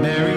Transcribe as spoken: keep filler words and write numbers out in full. Mary.